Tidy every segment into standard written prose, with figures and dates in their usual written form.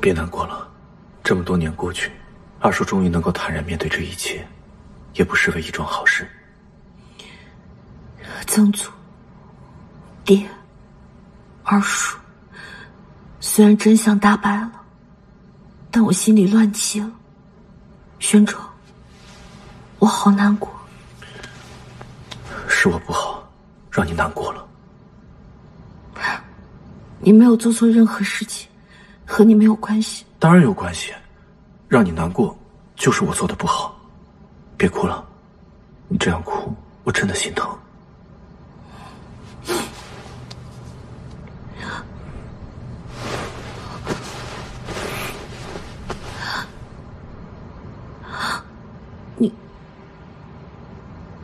别难过了，这么多年过去，二叔终于能够坦然面对这一切，也不失为一桩好事。曾祖、爹、二叔，虽然真相大白了，但我心里乱极了。玄城，我好难过。是我不好，让你难过了。你没有做错任何事情，和你没有关系。当然有关系，让你难过就是我做的不好。别哭了，你这样哭我真的心疼。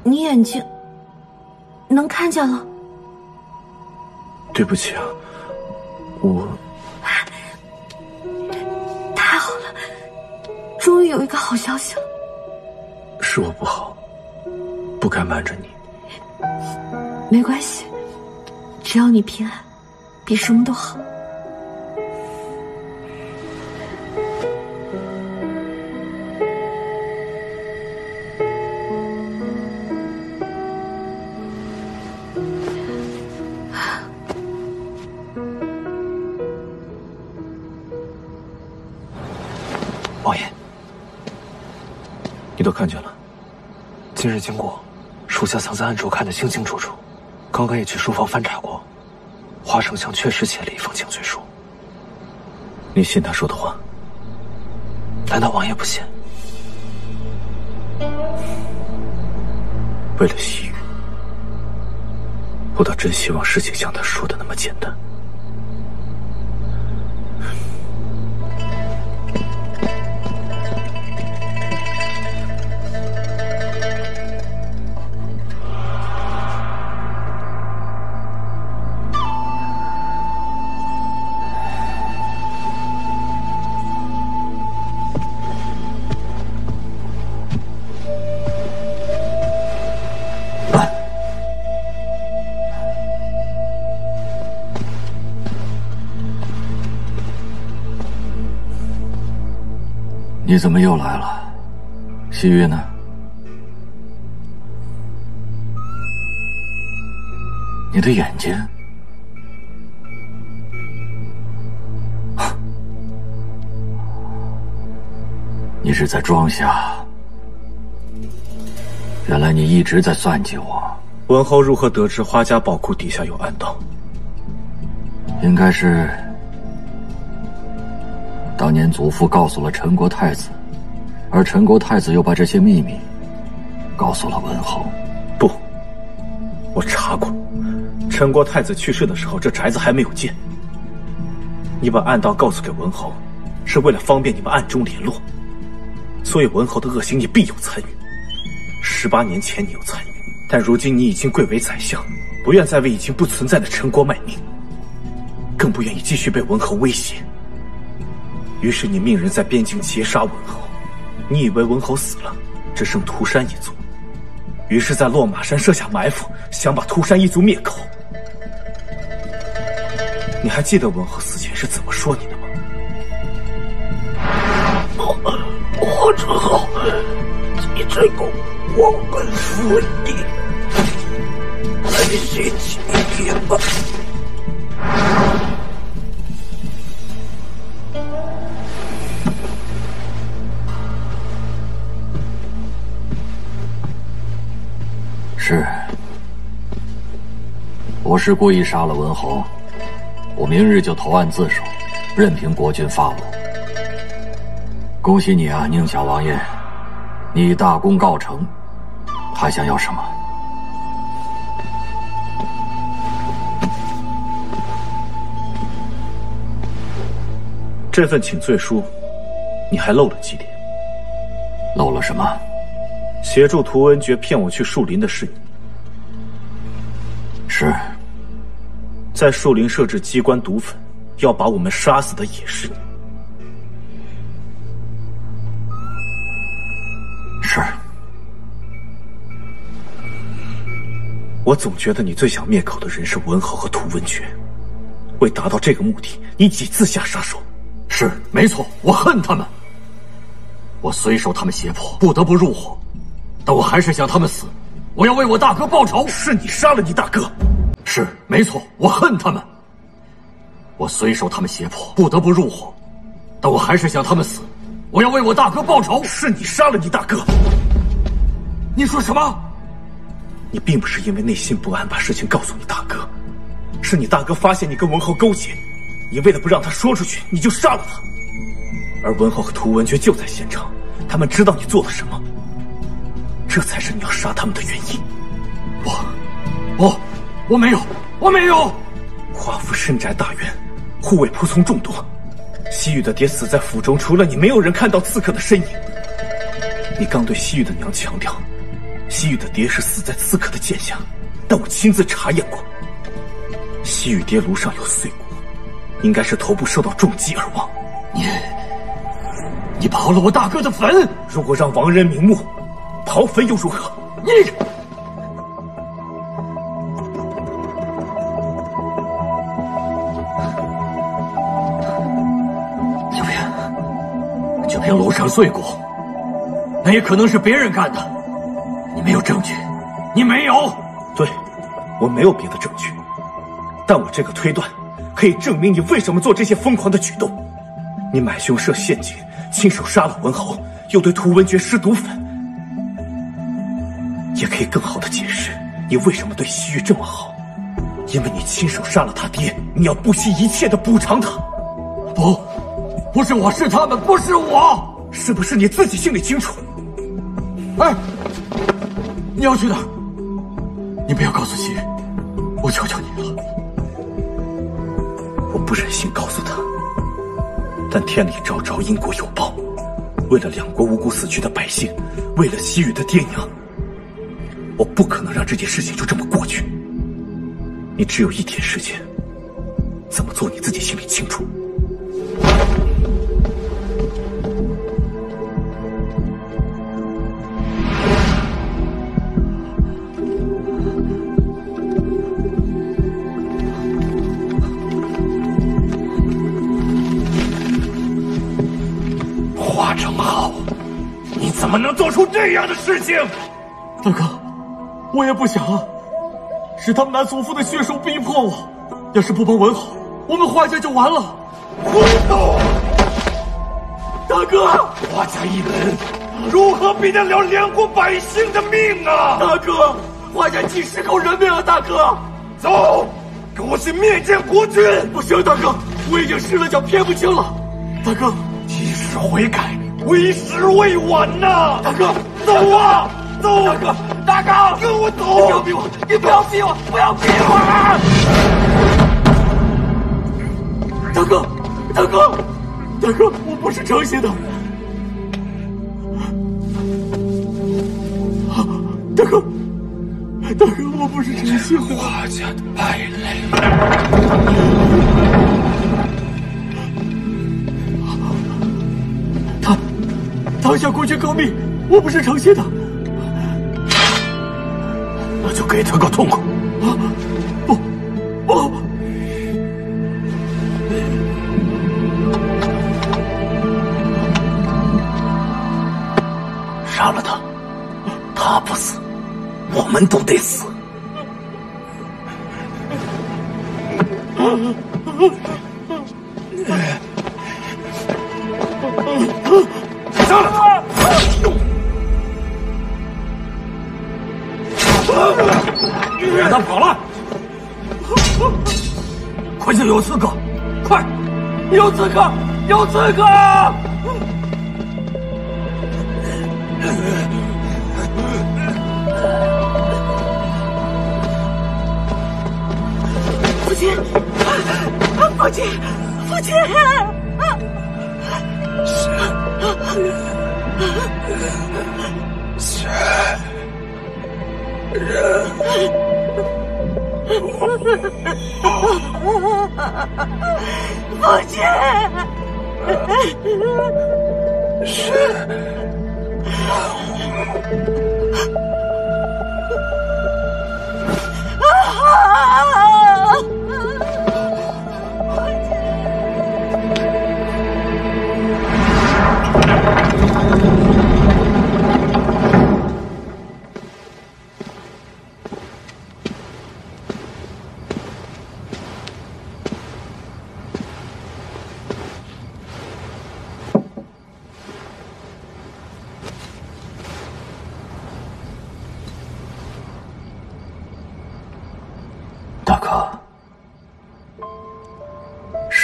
你眼睛能看见了？对不起啊，我太好了，终于有一个好消息了。是我不好，不该瞒着你。没关系，只要你平安，比什么都好。都看见了，今日经过，属下曾在暗处看得清清楚楚。刚刚也去书房翻查过，华丞相确实写了一封请罪书。你信他说的话？难道王爷不信？为了西域，我倒真希望事情像他说的那么简单。你怎么又来了？西域呢？你的眼睛？你是在装瞎？原来你一直在算计我。文侯如何得知花家宝库底下有暗道？应该是当年祖父告诉了陈国太子，而陈国太子又把这些秘密告诉了文侯。不，我查过，陈国太子去世的时候，这宅子还没有建。你把暗道告诉给文侯，是为了方便你们暗中联络，所以文侯的恶行你必有参与。18年前你有参与，但如今你已经贵为宰相，不愿再为已经不存在的陈国卖命，更不愿意继续被文侯威胁。于是你命人在边境截杀文侯，你以为文侯死了，只剩涂山一族，于是在落马山设下埋伏，想把涂山一族灭口。你还记得文侯死前是怎么说你的吗？我知道，你这个忘恩负义，还嫌弃你吗？是，我是故意杀了文侯，我明日就投案自首，任凭国君发落。恭喜你啊，宁小王爷，你大功告成，还想要什么？这份请罪书，你还漏了几点？漏了什么？协助涂文觉骗我去树林的事，是在树林设置机关毒粉，要把我们杀死的也是你。是，我总觉得你最想灭口的人是文侯和涂文觉，为达到这个目的，你几次下杀手。是没错，我恨他们，我虽受他们胁迫，不得不入伙，但我还是想他们死。我要为我大哥报仇。是你杀了你大哥。是没错，我恨他们，我虽受他们胁迫，不得不入伙，但我还是想他们死。我要为我大哥报仇。是你杀了你大哥。你说什么？你并不是因为内心不安把事情告诉你大哥，是你大哥发现你跟文侯勾结。 你为了不让他说出去，你就杀了他，而文侯和涂文觉就在现场，他们知道你做了什么，这才是你要杀他们的原因。我没有，我没有。华府深宅大院，护卫仆从众多，西域的爹死在府中，除了你，没有人看到刺客的身影。你刚对西域的娘强调，西域的爹是死在刺客的剑下，但我亲自查验过，西域爹颅上有碎骨。 应该是头部受到重击而亡。你刨了我大哥的坟！如果让亡人瞑目，刨坟又如何？你！就凭颅上碎骨，那也可能是别人干的。你没有证据，你没有。对，我没有别的证据，但我这个推断。 可以证明你为什么做这些疯狂的举动。你买凶设陷阱，亲手杀了文侯，又对涂文觉施毒粉，也可以更好的解释你为什么对西域这么好，因为你亲手杀了他爹，你要不惜一切的补偿他。不是我，是他们，不是我，是不是你自己心里清楚？哎，你要去哪儿？你不要告诉西域，我求求你了。 我不忍心告诉他，但天理昭昭，因果有报。为了两国无辜死去的百姓，为了西域的爹娘，我不可能让这件事情就这么过去。你只有一天时间，怎么做你自己心里清楚。怎么能做出这样的事情，大哥？我也不想啊，是他们拿祖父的血手逼迫我。要是不帮文侯，我们华家就完了。混斗，大哥，华家一门如何比得了两国百姓的命啊？大哥，华家几十口人命啊！大哥，走，跟我去面见国君！不行，大哥，我已经失了脚，偏不清了。大哥，及时悔改。 为时未晚呐，大哥，走啊，走！大哥，大哥，跟我走！你不要逼我，你不要逼我，不要逼我！啊！大哥，大哥，大哥，我不是诚心的。大哥，大哥，我不是诚心的。华家的败类。 堂下国君革命，我不是诚心的，那就给他个痛快！啊，不！杀了他，他不死，我们都得死！杀了他！让他跑了！快叫有刺客！快！有刺客！有刺客！父亲！父亲！父亲！ 是人，父亲。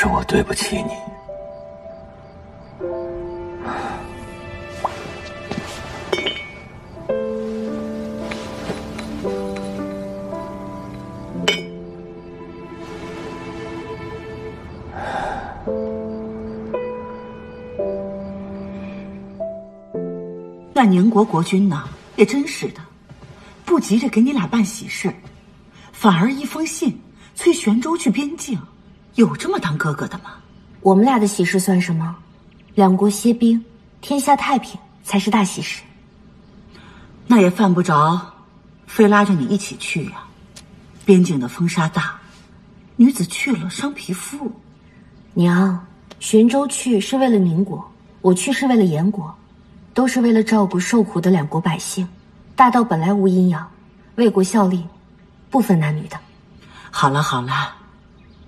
是我对不起你。 那宁国国君呢，也真是的，不急着给你俩办喜事，反而一封信催玄州去边境，有这么当哥哥的吗？我们俩的喜事算什么？两国歇兵，天下太平才是大喜事。那也犯不着，非拉着你一起去呀。边境的风沙大，女子去了伤皮肤。娘，玄州去是为了宁国，我去是为了燕国。 都是为了照顾受苦的两国百姓，大道本来无阴阳，为国效力，不分男女的。好了好了，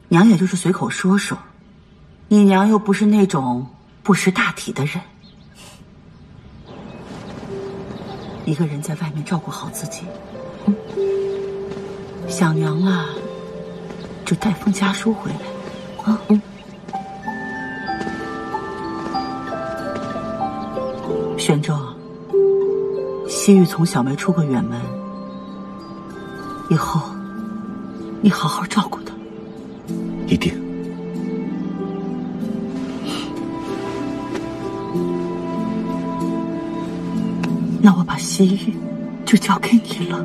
娘也就是随口说说，你娘又不是那种不识大体的人。一个人在外面照顾好自己，想娘了，就带封家书回来，啊。玄州，西域从小没出过远门。以后，你好好照顾他。一定。那我把西域就交给你了。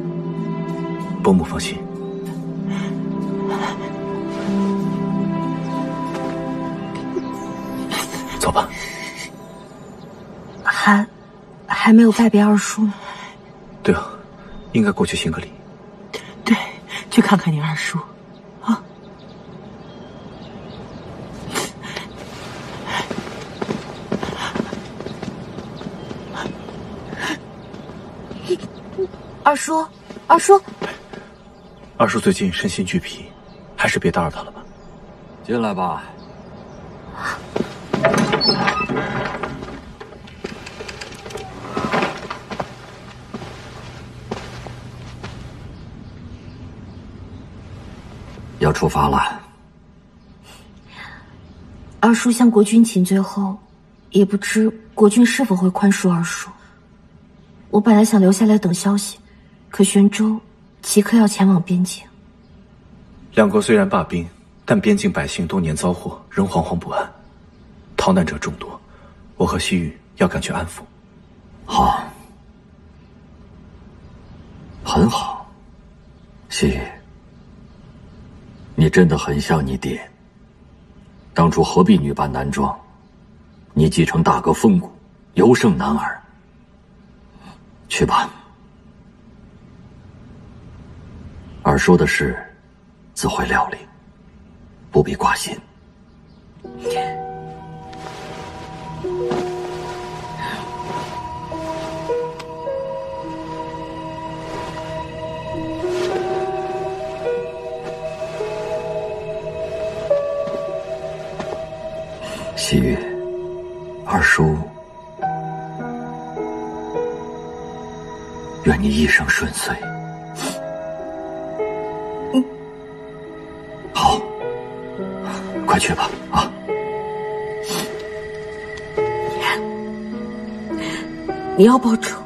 伯母放心。走吧。 还没有拜别二叔呢。对啊，应该过去行个礼。对，去看看你二叔，啊。二叔，二叔最近身心俱疲，还是别打扰他了吧。进来吧。 要出发了。二叔向国君请罪后，也不知国君是否会宽恕二叔。我本来想留下来等消息，可玄州即刻要前往边境。两国虽然罢兵，但边境百姓多年遭祸，仍惶惶不安，逃难者众多。我和西域要赶去安抚。好，很好，西域。 你真的很像你爹。当初何必女扮男装？你继承大哥风骨，尤胜男儿。去吧。二叔的事，自会料理，不必挂心。西域，二叔，愿你一生顺遂。好，快去吧，啊！你要保重。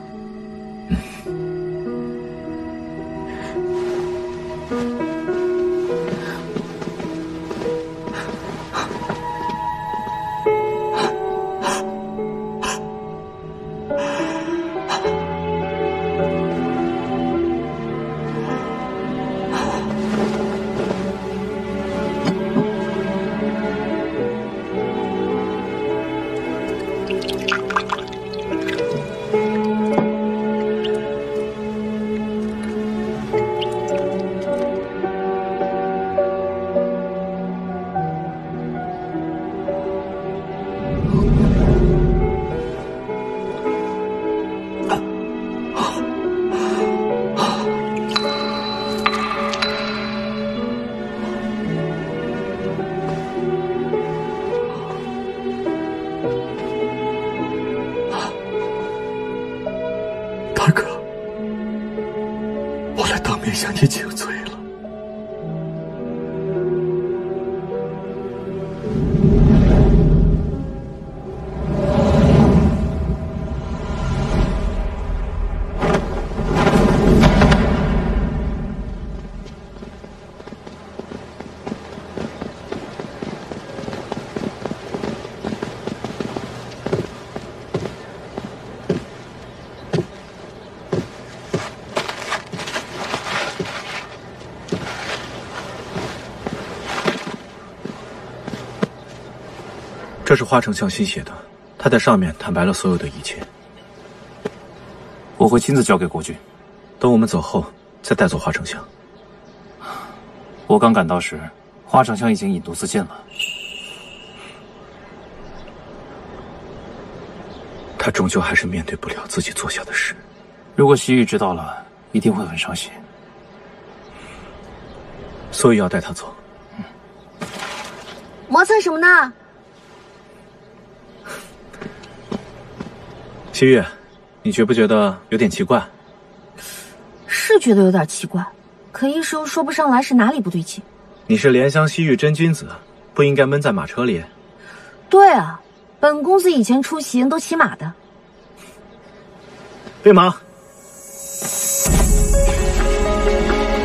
这是花城向心写的，他在上面坦白了所有的一切。我会亲自交给国君，等我们走后再带走花丞相。我刚赶到时，花丞相已经引毒自尽了。他终究还是面对不了自己做下的事。如果西域知道了，一定会很伤心。所以要带他走。磨蹭什么呢？ 西域，你觉不觉得有点奇怪？是觉得有点奇怪，可一时又说不上来是哪里不对劲。你是怜香惜玉真君子，不应该闷在马车里。对啊，本公子以前出行都骑马的。备马。